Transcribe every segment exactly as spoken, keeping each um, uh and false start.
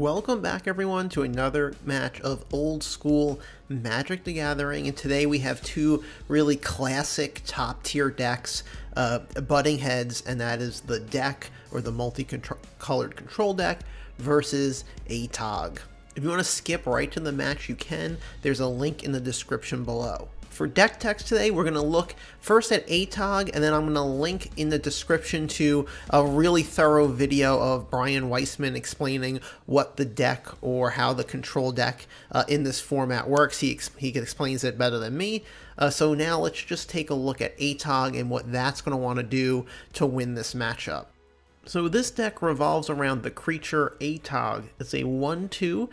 Welcome back everyone to another match of Old School Magic the Gathering, and today we have two really classic top tier decks uh, butting heads, and that is the deck, or the multi-colored control deck, versus A T O G. If you want to skip right to the match you can, there's a link in the description below. For deck techs today, we're going to look first at A T O G, and then I'm going to link in the description to a really thorough video of Brian Weissman explaining what the deck, or how the control deck uh, in this format works. He, ex he explains it better than me. Uh, so now let's just take a look at A T O G and what that's going to want to do to win this matchup. So this deck revolves around the creature A T O G. It's a one two,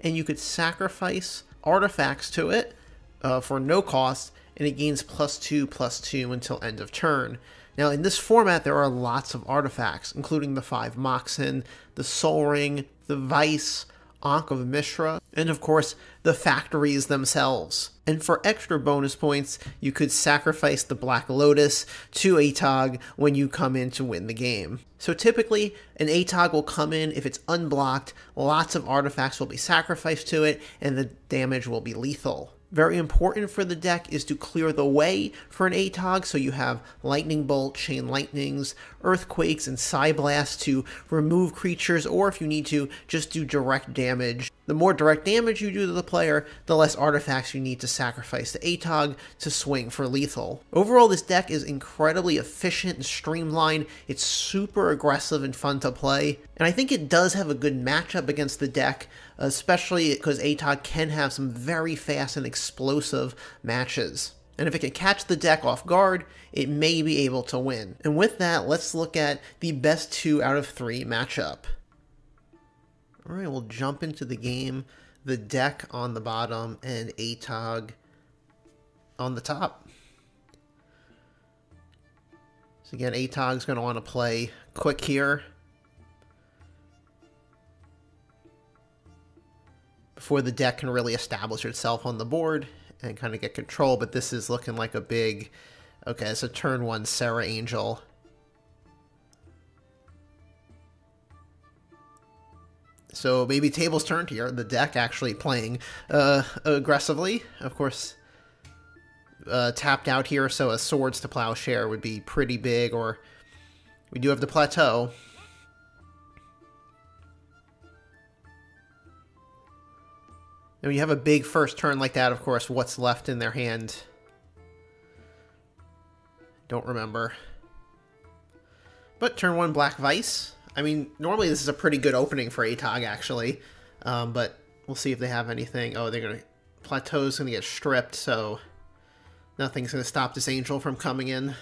and you could sacrifice artifacts to it. Uh, for no cost, and it gains plus two plus two until end of turn. Now in this format there are lots of artifacts, including the five Moxen, the Sol Ring, the Vice, Ankh of Mishra, and of course the factories themselves. And for extra bonus points, you could sacrifice the Black Lotus to A T O G when you come in to win the game. So typically, an A T O G will come in if it's unblocked, lots of artifacts will be sacrificed to it, and the damage will be lethal. Very important for the deck is to clear the way for an A T O G, so you have Lightning Bolt, Chain Lightnings, Earthquakes, and Psyblast to remove creatures, or if you need to, just do direct damage. The more direct damage you do to the player, the less artifacts you need to sacrifice to A T O G to swing for lethal. Overall, this deck is incredibly efficient and streamlined. It's super aggressive and fun to play, and I think it does have a good matchup against the deck, especially because A T O G can have some very fast and explosive matches. And if it can catch the deck off guard, it may be able to win. And with that, let's look at the best two out of three matchup. All right, we'll jump into the game. The deck on the bottom and A T O G on the top. So again, A T O G's going to want to play quick here before the deck can really establish itself on the board and kind of get control, but this is looking like a big... Okay, it's a turn one Serra Angel. So maybe tables turned here, the deck actually playing uh, aggressively. Of course, uh, tapped out here, so a Swords to Plowshare would be pretty big, or we do have the Plateau. And when you have a big first turn like that, of course, what's left in their hand? Don't remember. But turn one, Black Vice. I mean, normally this is a pretty good opening for A T O G, actually. Um, but we'll see if they have anything. Oh, they're going to... Plateau's going to get stripped, so nothing's going to stop this Angel from coming in.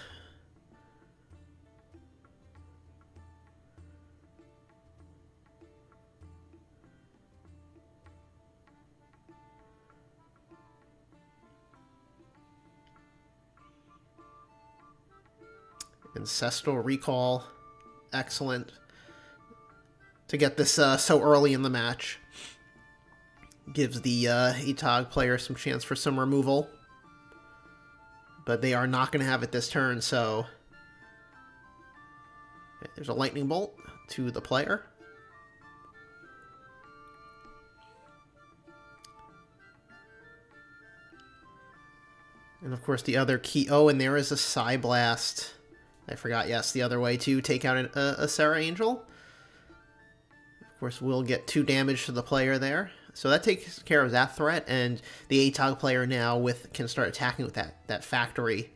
Ancestral Recall, excellent to get this uh, so early in the match. Gives the uh, A T O G player some chance for some removal, but they are not going to have it this turn, so... Okay, there's a Lightning Bolt to the player. And of course the other key... Oh, and there is a Psyblast. I forgot, yes, the other way to take out an, uh, a Serra Angel. Of course, we'll get two damage to the player there. So that takes care of that threat, and the A T O G player now with can start attacking with that, that factory.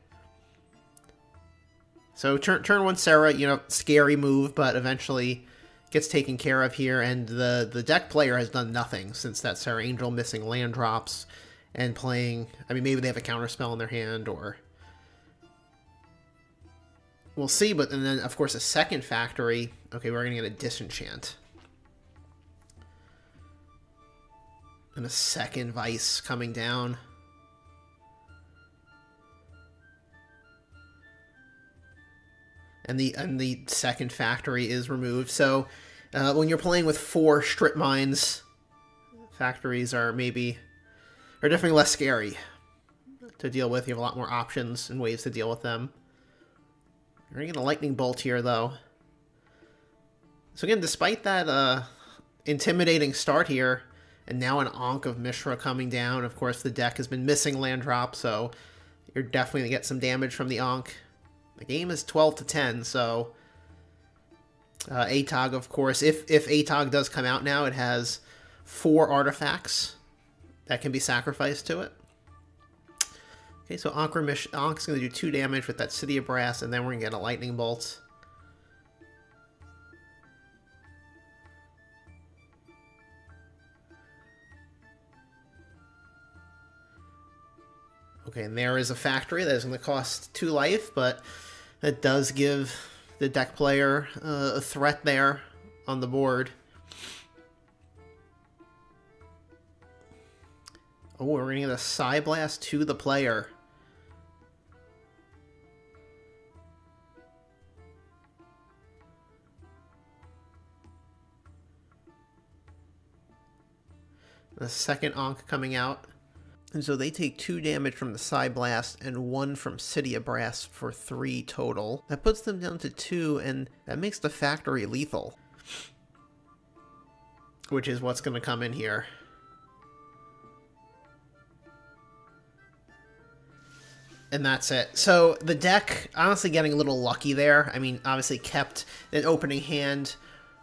So turn, turn one Serra, you know, scary move, but eventually gets taken care of here, and the, the deck player has done nothing since that Serra Angel, missing land drops and playing... I mean, maybe they have a counterspell in their hand, or... We'll see, but and then, of course, a second factory. Okay, we're going to get a Disenchant. And a second Vice coming down. And the and the second factory is removed. So, uh, when you're playing with four strip mines, factories are maybe... are definitely less scary to deal with. You have a lot more options and ways to deal with them. We're going to get a Lightning Bolt here, though. So again, despite that uh, intimidating start here. And now an Ankh of Mishra coming down. Of course, the deck has been missing land drop, so you're definitely going to get some damage from the Ankh. The game is twelve to ten, so uh, A T O G, of course, if, if A T O G does come out now, it has four artifacts that can be sacrificed to it. Okay, so Ankh is going to do two damage with that City of Brass, and then we're going to get a Lightning Bolt. Okay, and there is a factory that is going to cost two life, but it does give the deck player uh, a threat there on the board. Oh, we're going to get a Psyblast to the player. The second Ankh coming out. And so they take two damage from the Psyblast and one from City of Brass for three total. That puts them down to two, and that makes the factory lethal. Which is what's going to come in here. And that's it. So the deck, honestly getting a little lucky there. I mean, obviously kept an opening hand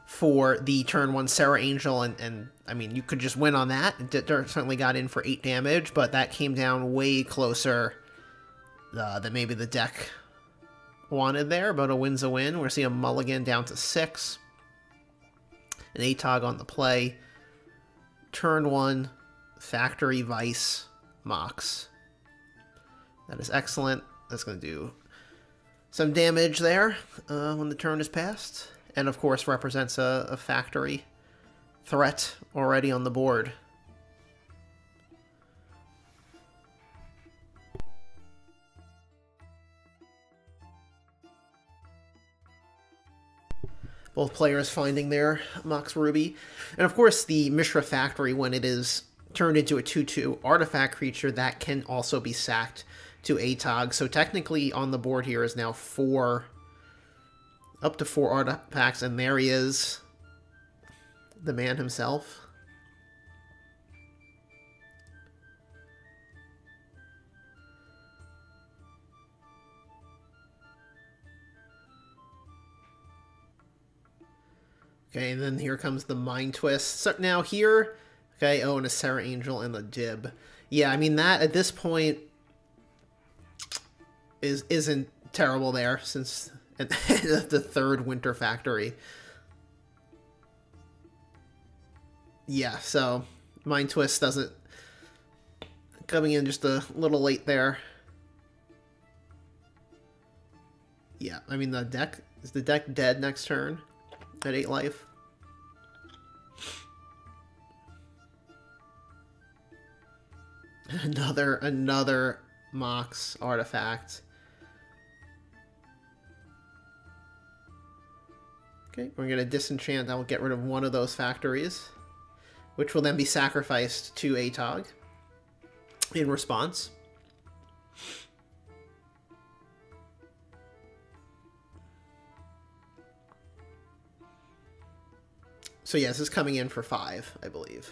for the turn one Serra Angel, and, and I mean, you could just win on that. It certainly got in for eight damage, but that came down way closer uh, than maybe the deck wanted there, but a win's a win. We're seeing a mulligan down to six. An A T O G on the play. Turn one, Factory, Vice, Mox. That is excellent. That's going to do some damage there uh, when the turn is passed. And of course represents a, a factory threat already on the board. Both players finding their Mox Ruby. And of course the Mishra Factory, when it is turned into a two two artifact creature, that can also be sacked to A T O G. So technically on the board here is now four... up to four artifacts, and there he is, the man himself. Okay, and then here comes the Mind Twist. So now here, okay, oh, and a Serra Angel and the Dib. Yeah, I mean, that at this point is, isn't terrible there, since... and the third Winter Factory. Yeah, so Mind Twist doesn't... coming in just a little late there. Yeah, I mean, the deck... is the deck dead next turn at eight life? Another, another Mox artifact. Okay, we're going to disenchant. That will get rid of one of those factories, which will then be sacrificed to A T O G in response. So yes, it's coming in for five, I believe.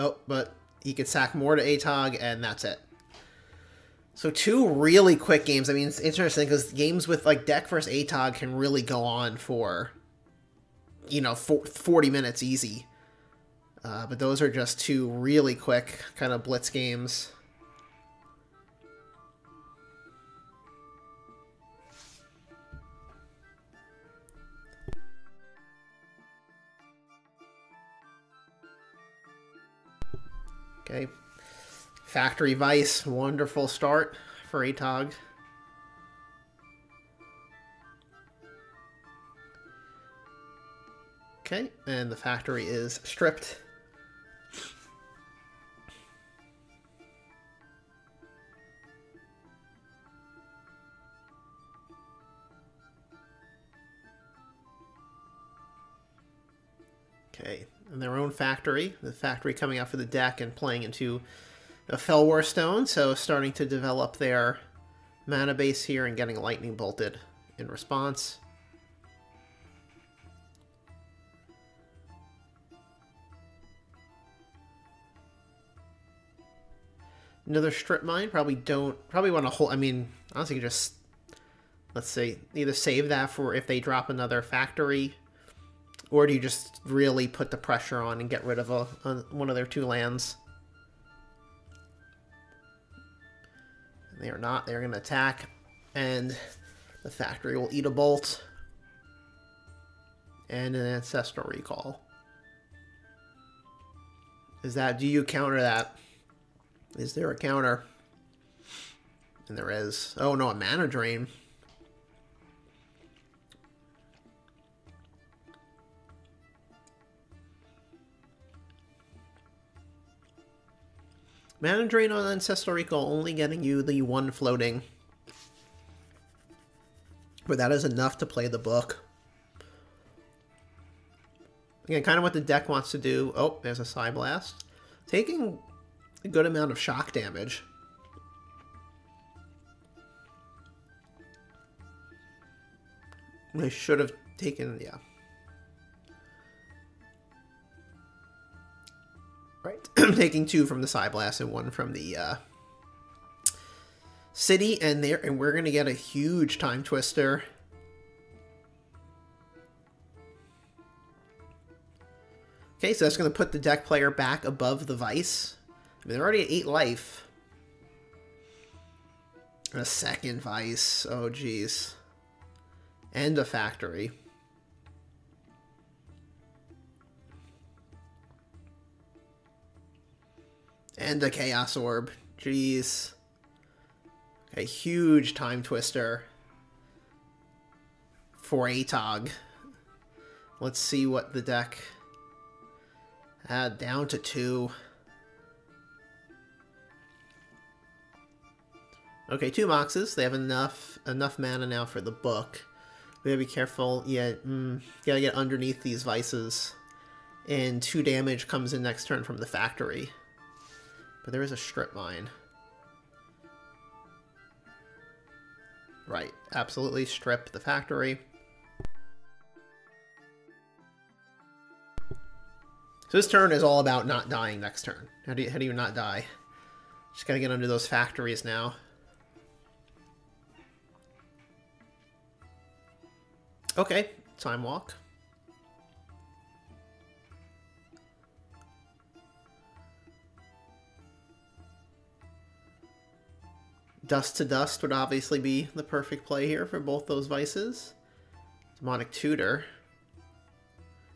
Oh, but he could sack more to A T O G, and that's it. So two really quick games. I mean, it's interesting because games with like deck versus A T O G can really go on for, you know, forty minutes easy. Uh, but those are just two really quick kind of blitz games. Okay. Factory Vice, wonderful start for A T O G. Okay, and the factory is stripped. Okay, and their own factory. The factory coming out for the deck and playing into a Fellwar Stone, so starting to develop their mana base here and getting Lightning Bolted in response. Another strip mine. Probably don't. Probably want to hold. I mean, honestly, just let's see. Either save that for if they drop another factory, or do you just really put the pressure on and get rid of a, a, one of their two lands? They are not. They're going to attack, and the factory will eat a bolt and an ancestral recall. Is that? Do you counter that? Is there a counter? And there is. Oh no, a mana drain. Mana Drain on Ancestral Recall, only getting you the one floating. But that is enough to play the book. Again, kind of what the deck wants to do. Oh, there's a Psyblast. Taking a good amount of shock damage. I should have taken, yeah. Right. Taking two from the Psyblast and one from the uh, city, and there, and we're gonna get a huge Time Twister. Okay, so that's gonna put the deck player back above the Vice. I mean, they're already at eight life. And a second Vice. Oh, jeez. And a factory. And a Chaos Orb. Jeez. A huge Time Twister for A T O G. Let's see what the deck... Uh, down to two. Okay, two Moxes. They have enough enough mana now for the book. We gotta be careful. Yeah, mm, gotta get underneath these Vices. And two damage comes in next turn from the factory. But there is a strip mine. Right, absolutely strip the factory. So this turn is all about not dying next turn. How do you, how do you not die? Just gotta get under those factories now. Okay, Time Walk. Dust to Dust would obviously be the perfect play here for both those Vices. Demonic Tutor.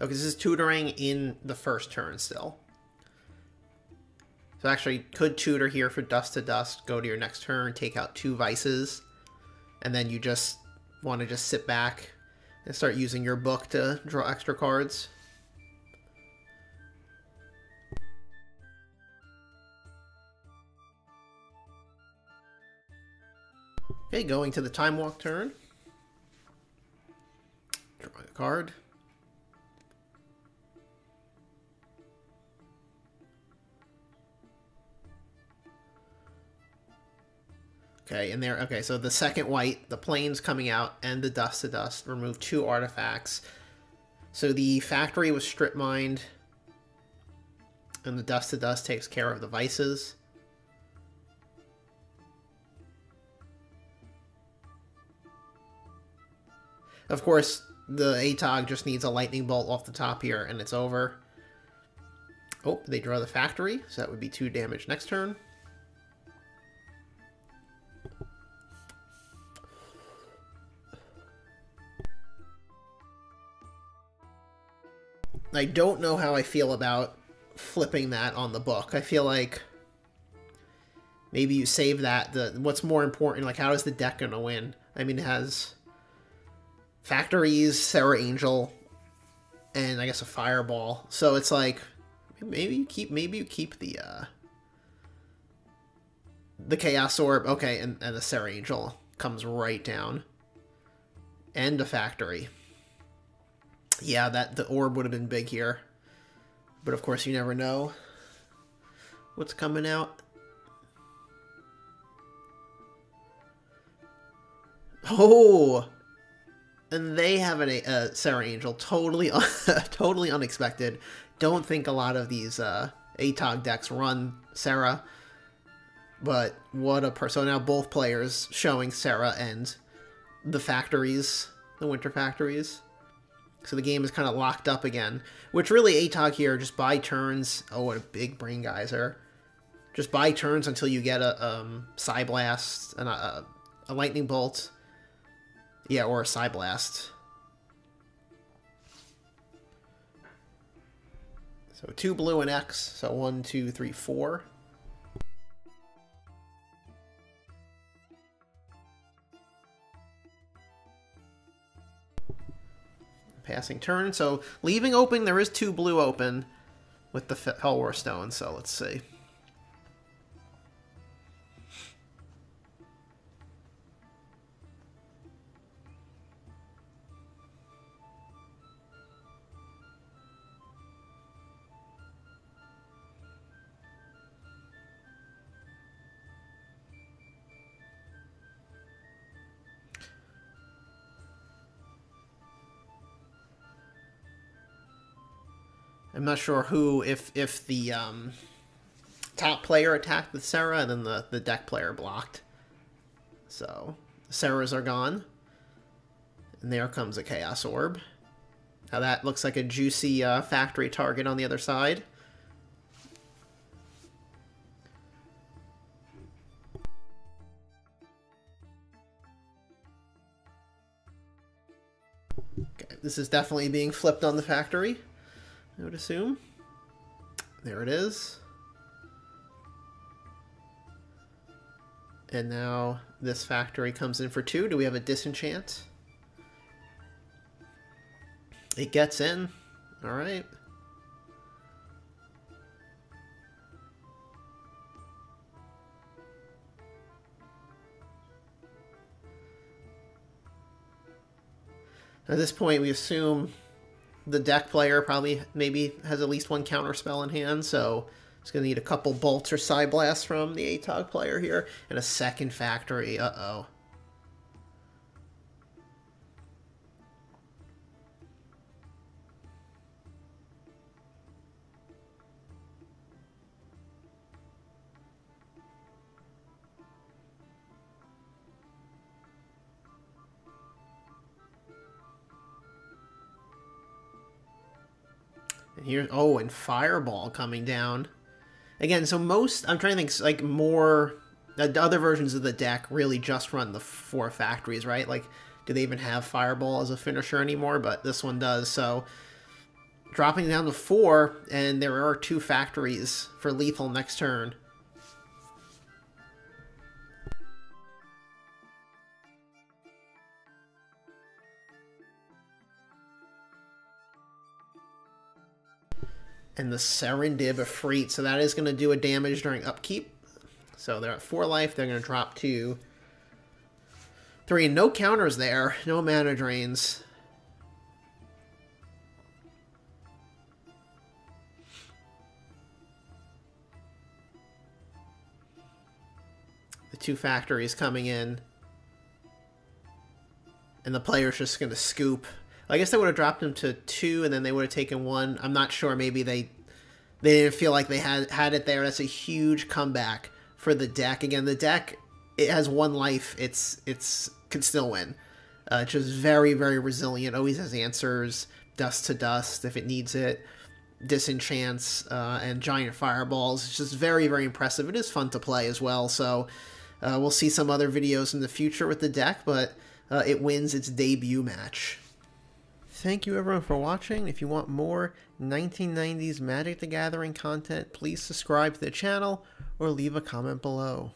Okay, this is tutoring in the first turn still. So actually, could tutor here for Dust to Dust, go to your next turn, take out two Vices, and then you just want to just sit back and start using your book to draw extra cards. Okay, going to the Time Walk turn. Drawing a card. Okay, and there, okay, so the second white, the plane's coming out, and the Dust to Dust, remove two artifacts. So the factory was strip mined, and the Dust to Dust takes care of the Vices. Of course, the A T O G just needs a lightning bolt off the top here, and it's over. Oh, they draw the factory, so that would be two damage next turn. I don't know how I feel about flipping that on the book. I feel like maybe you save that. The what's more important, like how is the deck going to win? I mean, it has... factories, Serra Angel, and I guess a Fireball. So it's like maybe you keep maybe you keep the uh, the Chaos Orb. Okay, and, and the Serra Angel comes right down, and a factory. Yeah, that the orb would have been big here, but of course you never know what's coming out. Oh. And they have a uh, Serra Angel, totally, un totally unexpected. Don't think a lot of these uh, A T O G decks run Serra. But what a person. So now both players showing Serra and the factories, the winter factories. So the game is kind of locked up again, which really A T O G here, just buy turns. Oh, what a big brain geyser. Just buy turns until you get a um, Psyblast, and a, a Lightning Bolt. Yeah, or a Psyblast. So two blue and X, so one, two, three, four. Passing turn, so leaving open, there is two blue open with the Fellwar Stone, so let's see. I'm not sure who, if if the um, top player attacked with Serra and then the, the deck player blocked. So, Serras are gone. And there comes a Chaos Orb. Now that looks like a juicy uh, factory target on the other side. Okay, this is definitely being flipped on the factory, I would assume. There it is. And now this factory comes in for two. Do we have a disenchant? It gets in. All right. At this point, we assume the deck player probably maybe has at least one counter spell in hand, so it's going to need a couple bolts or Psyblasts from the A T O G player here. And a second factory. Uh-oh. Here, oh, and Fireball coming down. Again, so most, I'm trying to think, like, more, uh, other versions of the deck really just run the four factories, right? Like, do they even have Fireball as a finisher anymore? But this one does, so dropping down to four, and there are two factories for lethal next turn. And the Serendib Efreet, so that is going to do a damage during upkeep. So they're at four life, they're going to drop to three. And no counters there, no mana drains. The two factories coming in. And the player's just going to scoop. I guess they would have dropped him to two, and then they would have taken one. I'm not sure. Maybe they they didn't feel like they had, had it there. That's a huge comeback for the deck. Again, the deck, it has one life. It's it's can still win. Uh, just very, very resilient. Always has answers. Dust to Dust if it needs it. Disenchants uh, and giant fireballs. It's just very, very impressive. It is fun to play as well. So uh, we'll see some other videos in the future with the deck, but uh, it wins its debut match. Thank you everyone for watching. If you want more nineteen nineties Magic the Gathering content, please subscribe to the channel or leave a comment below.